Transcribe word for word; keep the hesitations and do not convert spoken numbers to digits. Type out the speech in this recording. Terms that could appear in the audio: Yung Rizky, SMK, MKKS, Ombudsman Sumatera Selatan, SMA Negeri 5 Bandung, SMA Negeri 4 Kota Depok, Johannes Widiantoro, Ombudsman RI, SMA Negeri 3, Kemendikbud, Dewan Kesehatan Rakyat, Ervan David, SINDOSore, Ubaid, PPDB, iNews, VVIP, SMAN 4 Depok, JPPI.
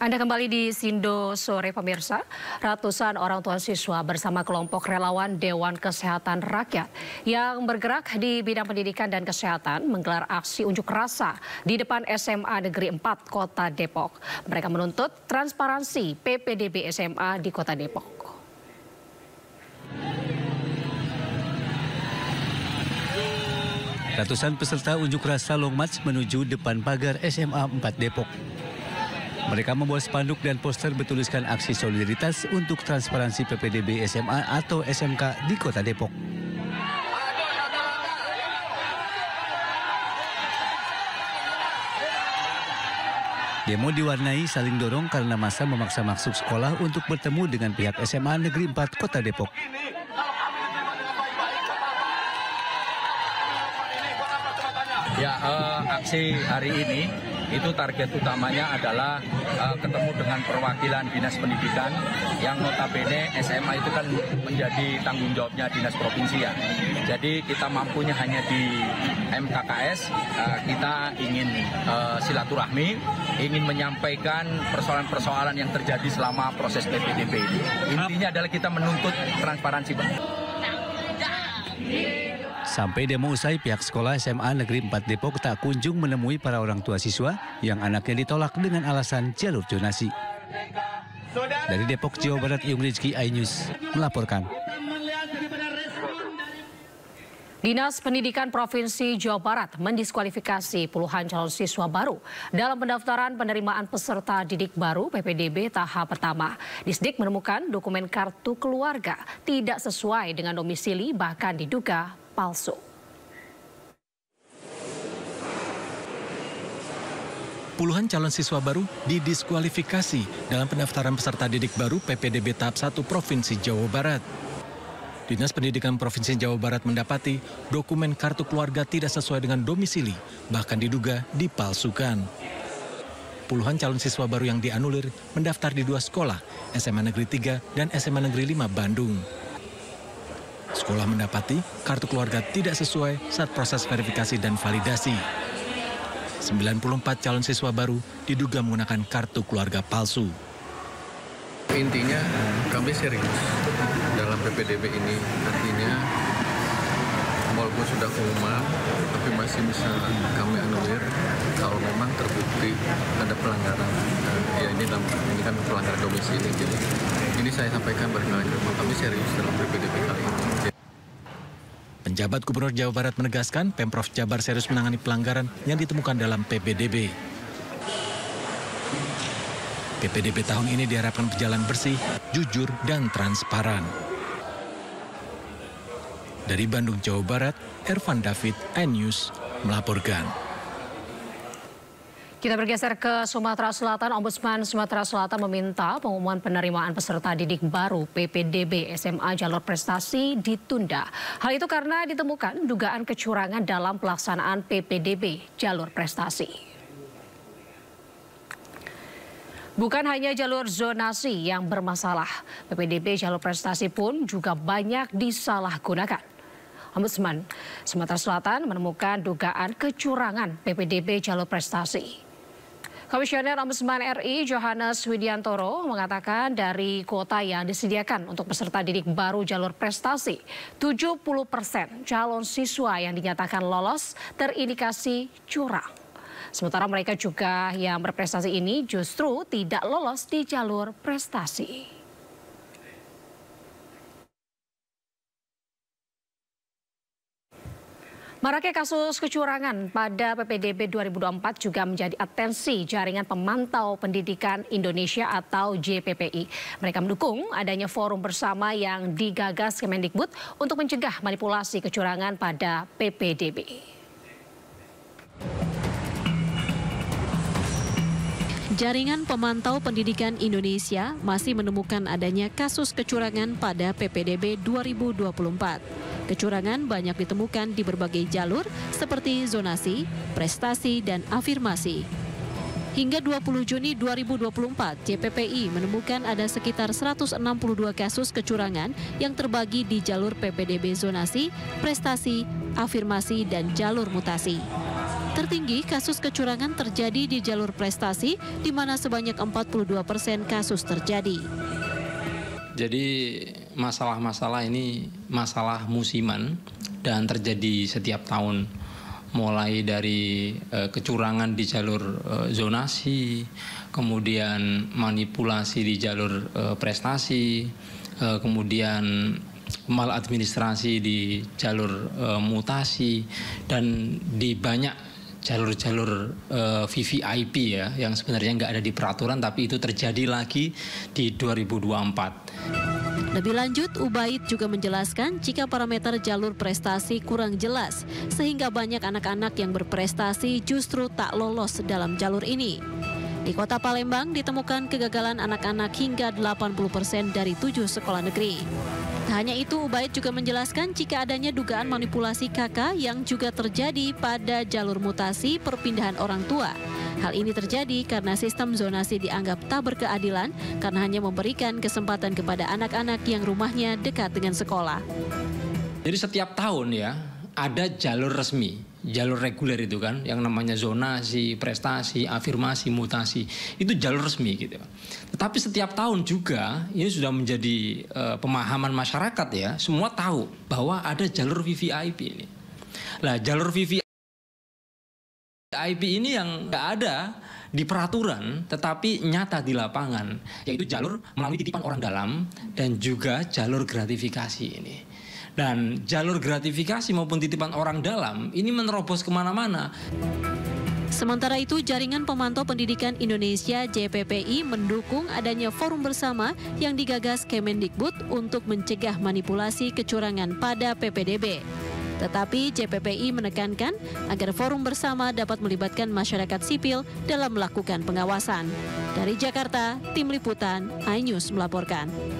Anda kembali di Sindo Sore Pemirsa. Ratusan orang tua siswa bersama kelompok relawan Dewan Kesehatan Rakyat yang bergerak di bidang pendidikan dan kesehatan menggelar aksi unjuk rasa di depan S M A Negeri empat Kota Depok. Mereka menuntut transparansi P P D B S M A di Kota Depok. Ratusan peserta unjuk rasa long march menuju depan pagar S M A empat Depok. Mereka membawa spanduk dan poster bertuliskan aksi solidaritas untuk transparansi P P D B S M A atau S M K di Kota Depok. Demo diwarnai saling dorong karena massa memaksa masuk sekolah untuk bertemu dengan pihak S M A Negeri empat Kota Depok. Ya, eh, aksi hari ini itu target utamanya adalah uh, ketemu dengan perwakilan dinas pendidikan yang notabene S M A itu kan menjadi tanggung jawabnya dinas provinsi ya. Jadi kita mampunya hanya di M K K S, uh, kita ingin uh, silaturahmi, ingin menyampaikan persoalan-persoalan yang terjadi selama proses P P D B ini. Intinya adalah kita menuntut transparansi, Bang. Sampai demo usai, pihak sekolah S M A Negeri empat Depok tak kunjung menemui para orang tua siswa yang anaknya ditolak dengan alasan jalur zonasi. Dari Depok, Jawa Barat, Yung Rizky, iNews melaporkan. Dinas Pendidikan Provinsi Jawa Barat mendiskualifikasi puluhan calon siswa baru dalam pendaftaran penerimaan peserta didik baru P P D B tahap pertama. Disdik menemukan dokumen kartu keluarga tidak sesuai dengan domisili, bahkan diduga palsu. Puluhan calon siswa baru didiskualifikasi dalam pendaftaran peserta didik baru P P D B tahap satu Provinsi Jawa Barat. Dinas Pendidikan Provinsi Jawa Barat mendapati dokumen kartu keluarga tidak sesuai dengan domisili, bahkan diduga dipalsukan. Puluhan calon siswa baru yang dianulir mendaftar di dua sekolah, S M A Negeri tiga dan S M A Negeri lima Bandung. Sekolah mendapati kartu keluarga tidak sesuai saat proses verifikasi dan validasi. sembilan puluh empat calon siswa baru diduga menggunakan kartu keluarga palsu. Intinya kami serius dalam P P D B ini, artinya walaupun sudah pengumuman, tapi masih bisa kami anulir kalau memang terbukti ada pelanggaran. Ya ini, ini kan pelanggaran domisili, jadi ini saya sampaikan berkali-kali, kami serius dalam P P D B kali ini. Penjabat Gubernur Jawa Barat menegaskan Pemprov Jabar serius menangani pelanggaran yang ditemukan dalam P P D B. P P D B tahun ini diharapkan berjalan bersih, jujur, dan transparan. Dari Bandung, Jawa Barat, Ervan David, iNews melaporkan. Kita bergeser ke Sumatera Selatan. Ombudsman Sumatera Selatan meminta pengumuman penerimaan peserta didik baru P P D B S M A jalur prestasi ditunda. Hal itu karena ditemukan dugaan kecurangan dalam pelaksanaan P P D B jalur prestasi. Bukan hanya jalur zonasi yang bermasalah, P P D B jalur prestasi pun juga banyak disalahgunakan. Ombudsman Sumatera Selatan menemukan dugaan kecurangan P P D B jalur prestasi. Komisioner Ombudsman R I Johannes Widiantoro mengatakan dari kuota yang disediakan untuk peserta didik baru jalur prestasi, tujuh puluh persen calon siswa yang dinyatakan lolos terindikasi curang. Sementara mereka juga yang berprestasi ini justru tidak lolos di jalur prestasi. Maraknya kasus kecurangan pada P P D B dua ribu dua puluh empat juga menjadi atensi Jaringan Pemantau Pendidikan Indonesia atau J P P I. Mereka mendukung adanya forum bersama yang digagas Kemendikbud untuk mencegah manipulasi kecurangan pada P P D B. Jaringan Pemantau Pendidikan Indonesia masih menemukan adanya kasus kecurangan pada P P D B dua ribu dua puluh empat. Kecurangan banyak ditemukan di berbagai jalur seperti zonasi, prestasi, dan afirmasi. Hingga dua puluh Juni dua ribu dua puluh empat, J P P I menemukan ada sekitar seratus enam puluh dua kasus kecurangan yang terbagi di jalur P P D B zonasi, prestasi, afirmasi, dan jalur mutasi. Tertinggi, kasus kecurangan terjadi di jalur prestasi, di mana sebanyak empat puluh dua persen kasus terjadi. Jadi masalah-masalah ini masalah musiman dan terjadi setiap tahun. Mulai dari e, kecurangan di jalur e, zonasi, kemudian manipulasi di jalur e, prestasi, e, kemudian maladministrasi di jalur e, mutasi, dan di banyak jalur-jalur e, V V I P ya, yang sebenarnya nggak ada di peraturan, tapi itu terjadi lagi di dua ribu dua puluh empat. Lebih lanjut, Ubaid juga menjelaskan jika parameter jalur prestasi kurang jelas, sehingga banyak anak-anak yang berprestasi justru tak lolos dalam jalur ini. Di kota Palembang ditemukan kegagalan anak-anak hingga delapan puluh persen dari tujuh sekolah negeri. Tak hanya itu, Ubaid juga menjelaskan jika adanya dugaan manipulasi K K yang juga terjadi pada jalur mutasi perpindahan orang tua. Hal ini terjadi karena sistem zonasi dianggap tak berkeadilan karena hanya memberikan kesempatan kepada anak-anak yang rumahnya dekat dengan sekolah. Jadi setiap tahun ya ada jalur resmi, jalur reguler itu kan, yang namanya zonasi, prestasi, afirmasi, mutasi, itu jalur resmi gitu. Tetapi setiap tahun juga ini sudah menjadi uh, pemahaman masyarakat ya, semua tahu bahwa ada jalur V V I P ini. Nah, jalur V V I P I P ini yang nggak ada di peraturan tetapi nyata di lapangan, yaitu jalur melalui titipan orang dalam dan juga jalur gratifikasi ini. Dan jalur gratifikasi maupun titipan orang dalam ini menerobos kemana-mana. Sementara itu, Jaringan Pemantau Pendidikan Indonesia J P P I mendukung adanya forum bersama yang digagas Kemendikbud untuk mencegah manipulasi kecurangan pada P P D B. Tetapi J P P I menekankan agar forum bersama dapat melibatkan masyarakat sipil dalam melakukan pengawasan. Dari Jakarta, Tim Liputan iNews melaporkan.